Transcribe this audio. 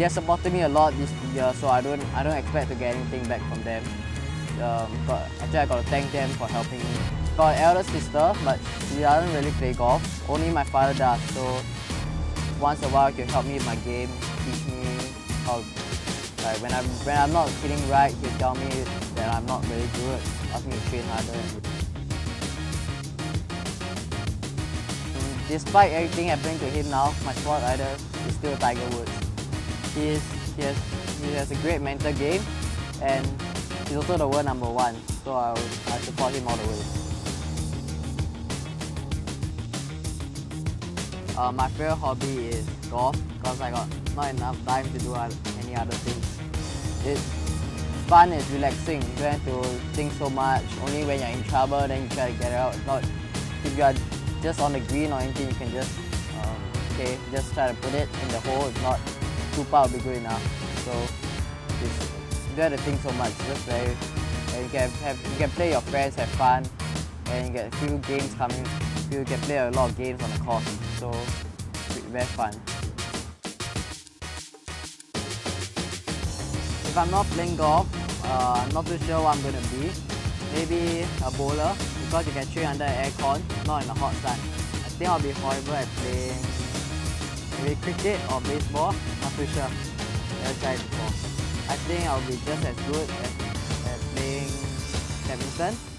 They have supported me a lot this year, so I don't expect to get anything back from them. Actually, I got to thank them for helping me. Got an elder sister, but she doesn't really play golf. Only my father does. So once in a while, he help me with my game, teach me how. Like when I'm not hitting right, he tell me that I'm not really good. Ask me to train harder. Despite everything happening to him now, my sport idol is still Tiger Woods. He has a great mental game, and he's also the world number one. So I support him all the way. My favorite hobby is golf because I got not enough time to do any other things. It's fun, it's relaxing. You don't have to think so much. Only when you're in trouble, then you try to get out. Not if you're just on the green or anything, you can just just try to put it in the hole. If not, too far will be good enough. So you don't have to think so much. Just play. And you can play your friends, have fun, and you get a few games coming. You can play a lot of games on the course, so it's very fun. If I'm not playing golf, I'm not too sure what I'm going to be. Maybe a bowler, because you can train under aircon, not in the hot sun. I think I'll be horrible at playing maybe cricket or baseball, not too sure. I've tried before. I think I'll be just as good at playing badminton.